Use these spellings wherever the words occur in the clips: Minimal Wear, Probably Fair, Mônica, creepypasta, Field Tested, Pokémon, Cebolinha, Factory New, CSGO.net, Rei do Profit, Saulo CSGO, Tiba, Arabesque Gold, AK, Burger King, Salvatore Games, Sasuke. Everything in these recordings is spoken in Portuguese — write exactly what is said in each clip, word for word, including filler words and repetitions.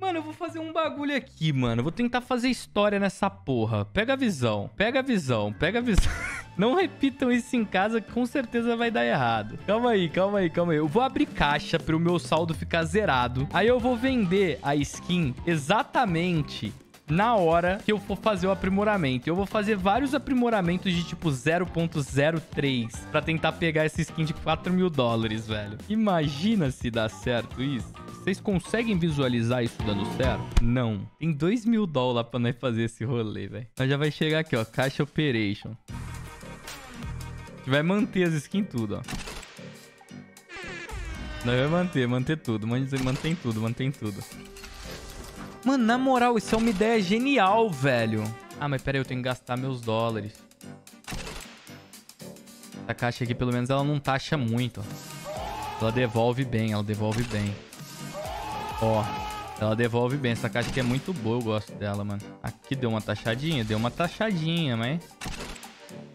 Mano, eu vou fazer um bagulho aqui, mano. Eu vou tentar fazer história nessa porra. Pega a visão, pega a visão, pega a visão. Não repitam isso em casa, que com certeza vai dar errado. Calma aí, calma aí, calma aí. Eu vou abrir caixa para o meu saldo ficar zerado. Aí eu vou vender a skin exatamente na hora que eu for fazer o aprimoramento. Eu vou fazer vários aprimoramentos de tipo zero ponto zero três pra tentar pegar essa skin de quatro mil dólares, velho. Imagina se dá certo isso. Vocês conseguem visualizar isso dando certo? Não. Tem dois mil dólares pra nós fazer esse rolê, velho. Nós já vai chegar aqui, ó. Caixa Operation. A gente vai manter as skins tudo, ó. Nós vai manter, manter tudo. Mantém tudo, mantém tudo. Mano, na moral, isso é uma ideia genial, velho. Ah, mas pera aí, eu tenho que gastar meus dólares. Essa caixa aqui, pelo menos, ela não taxa muito. Ela devolve bem, ela devolve bem. Ó, ela devolve bem. Essa caixa aqui é muito boa, eu gosto dela, mano. Aqui deu uma taxadinha, deu uma taxadinha, mas...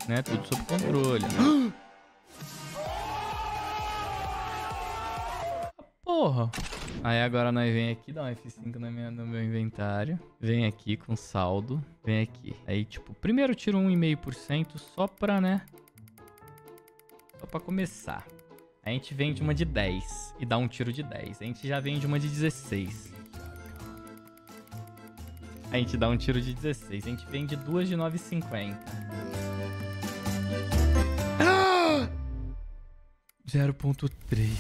né, tudo sob controle, né? Porra. Aí agora nós vem aqui, dá um F cinco no meu, no meu inventário. Vem aqui com saldo. Vem aqui. Aí, tipo, primeiro tiro um vírgula cinco por cento só pra, né? Só pra começar. Aí a gente vende uma de dez e dá um tiro de dez. A gente já vende uma de dezesseis. A gente dá um tiro de dezesseis. A gente vende duas de nove vírgula cinquenta. Ah! zero ponto três.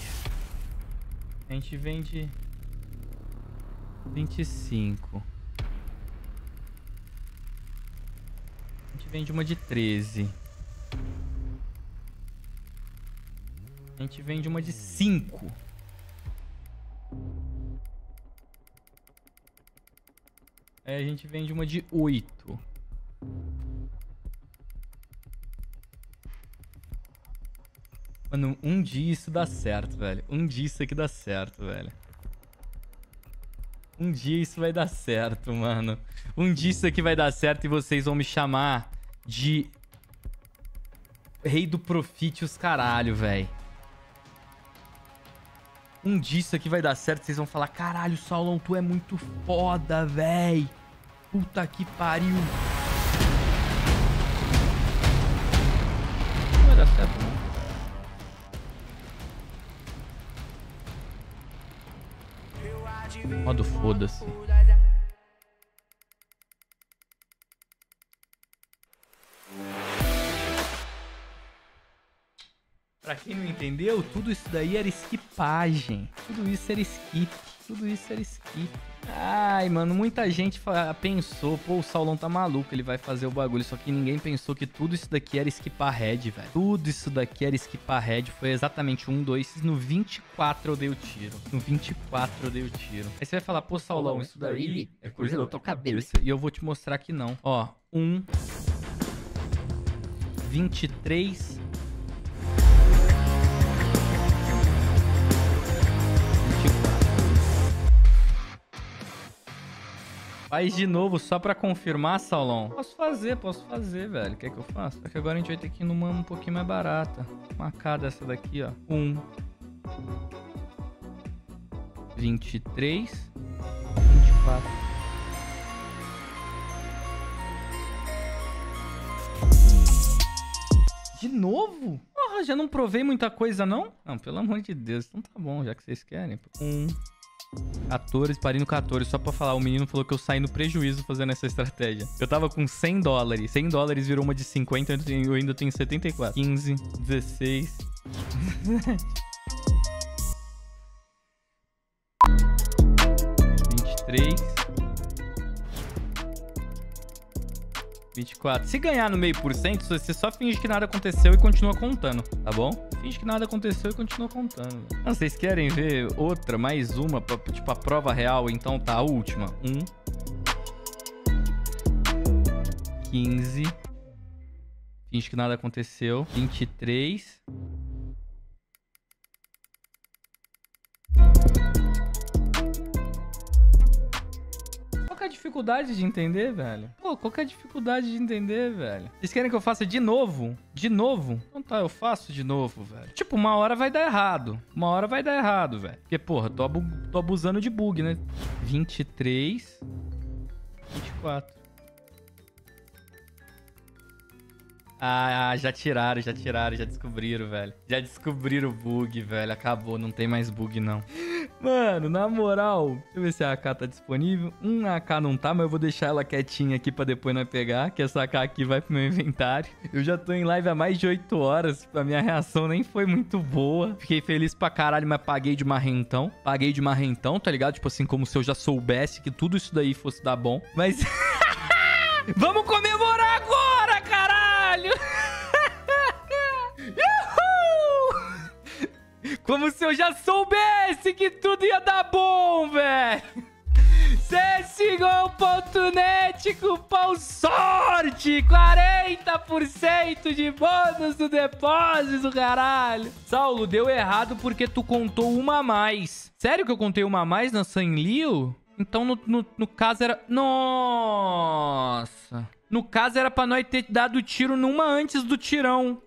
A gente vende vinte e cinco. A gente vende uma de treze. A gente vende uma de cinco. Aí a gente vende uma de oito. Mano, um dia isso dá certo, velho. Um dia isso aqui dá certo, velho. Um dia isso vai dar certo, mano. Um dia isso aqui vai dar certo e vocês vão me chamar de... Rei do Profit, os caralho, velho. Um dia isso aqui vai dar certo, vocês vão falar: caralho, Saulão, tu é muito foda, velho. Puta que pariu. Não vai dar certo, não. Modo foda-se. Pra quem não entendeu, tudo isso daí era skipagem. Tudo isso era skip. Tudo isso era skip. Ai, mano, muita gente pensou: pô, o Saulão tá maluco, ele vai fazer o bagulho. Só que ninguém pensou que tudo isso daqui era skipar head, velho. Tudo isso daqui era skipar head. Foi exatamente um, dois. No vinte e quatro eu dei o tiro. No vinte e quatro eu dei o tiro. Aí você vai falar: pô, Saulão, isso daí é coisa do teu cabelo. E eu vou te mostrar que não. Ó, um, vinte e três... Faz de novo, só pra confirmar, Saulão. Posso fazer, posso fazer, velho. Quer que eu faça? Só que agora a gente vai ter que ir numa um pouquinho mais barata. Marcada essa daqui, ó. um. vinte e três. vinte e quatro. De novo? Porra, já não provei muita coisa, não? Não, pelo amor de Deus. Então tá bom, já que vocês querem. um. quatorze, parei no quatorze, só pra falar, o menino falou que eu saí no prejuízo fazendo essa estratégia. Eu tava com cem dólares, cem dólares virou uma de cinquenta, eu ainda tenho setenta e quatro. quinze, dezesseis... vinte e três... vinte e quatro. Se ganhar no meio por cento, você só finge que nada aconteceu e continua contando, tá bom? Finge que nada aconteceu e continua contando. Não, vocês querem ver outra, mais uma, pra, tipo a prova real? Então tá, a última. um. quinze. Finge que nada aconteceu. vinte e três. que é a dificuldade de entender, velho? Pô, qual que é a dificuldade de entender, velho? Vocês querem que eu faça de novo? De novo? Então tá, eu faço de novo, velho. Tipo, uma hora vai dar errado. Uma hora vai dar errado, velho. Porque, porra, tô, abu tô abusando de bug, né? vinte e três, vinte e quatro. Ah, já tiraram, já tiraram, já descobriram, velho. Já descobriram o bug, velho. Acabou, não tem mais bug, não. Mano, na moral, deixa eu ver se a A K tá disponível. Hum, a A K não tá, mas eu vou deixar ela quietinha aqui pra depois nós pegar, que essa A K aqui vai pro meu inventário. Eu já tô em live há mais de oito horas, a minha reação nem foi muito boa. Fiquei feliz pra caralho, mas paguei de marrentão. Paguei de marrentão, tá ligado? Tipo assim, como se eu já soubesse que tudo isso daí fosse dar bom. Mas... vamos comemorar agora, caralho! Como se eu já soubesse que tudo ia dar bom, velho. C S G O ponto net cupom sorte, quarenta por cento de bônus do depósito, caralho. Saulo, deu errado porque tu contou uma a mais. Sério que eu contei uma a mais na Sanlio? Então no, no, no caso era... Nossa... No caso, era pra nós ter dado tiro numa antes do tirão,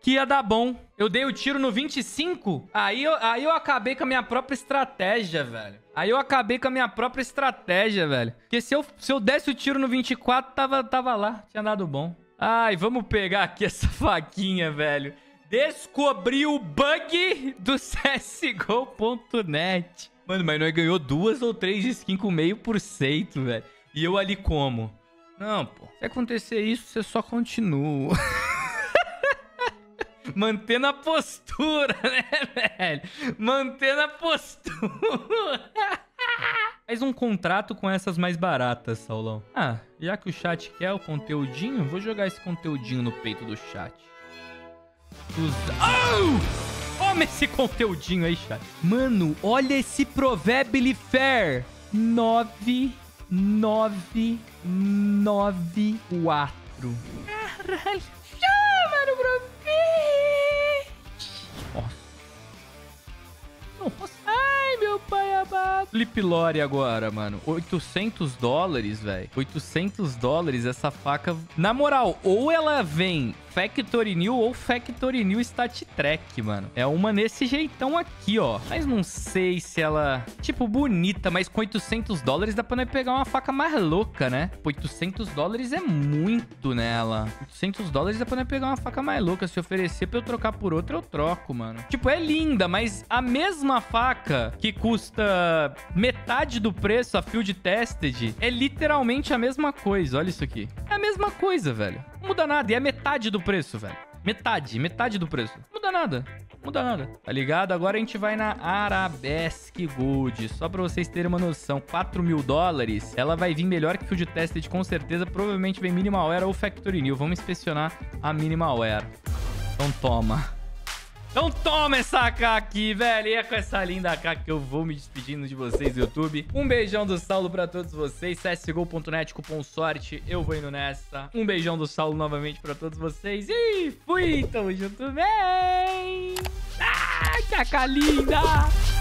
que ia dar bom. Eu dei o tiro no vinte e cinco, aí eu, aí eu acabei com a minha própria estratégia, velho. Aí eu acabei com a minha própria estratégia, velho. Porque se eu, se eu desse o tiro no vinte e quatro, tava, tava lá, tinha dado bom. Ai, vamos pegar aqui essa faquinha, velho. Descobri o bug do C S G O ponto net. Mano, mas nós ganhou duas ou três skins com meio por cento, velho. E eu ali como? Não, pô. Se acontecer isso, você só continua. Mantendo a postura, né, velho? Mantendo a postura. Faz um contrato com essas mais baratas, Saulão. Ah, já que o chat quer o conteúdinho, vou jogar esse conteúdinho no peito do chat. Os... Oh! Toma esse conteúdinho aí, chat. Mano, olha esse Probably Fair. nove... nove, nove, quatro. Caralho. Chama no Profit. Nossa. Nossa. Ai, meu pai amado. Flip Lore agora, mano. oitocentos dólares, velho. oitocentos dólares essa faca. Na moral, ou ela vem Factory New ou Factory New Stat Track, mano. É uma nesse jeitão aqui, ó. Mas não sei se ela... Tipo, bonita, mas com oitocentos dólares dá pra nós pegar uma faca mais louca, né? oitocentos dólares é muito nela. oitocentos dólares dá pra nós pegar uma faca mais louca. Se oferecer pra eu trocar por outra, eu troco, mano. Tipo, é linda, mas a mesma faca que custa metade do preço, a Field Tested, é literalmente a mesma coisa. Olha isso aqui. É a mesma coisa, velho. Não muda nada. E é metade do preço, velho. Metade. Metade do preço. Não muda nada. Não muda nada. Tá ligado? Agora a gente vai na Arabesque Gold. Só pra vocês terem uma noção. quatro mil dólares. Ela vai vir melhor que Field Tested, com certeza. Provavelmente vem Minimal Wear ou Factory New. Vamos inspecionar a Minimal Wear. Então toma. Então toma essa A K aqui, velho. E é com essa linda A K que eu vou me despedindo de vocês, YouTube. Um beijão do Saulo pra todos vocês. C S G O ponto net, cupom sorte. Eu vou indo nessa. Um beijão do Saulo novamente pra todos vocês. E fui! Tamo junto, bem! Ah, que A K linda!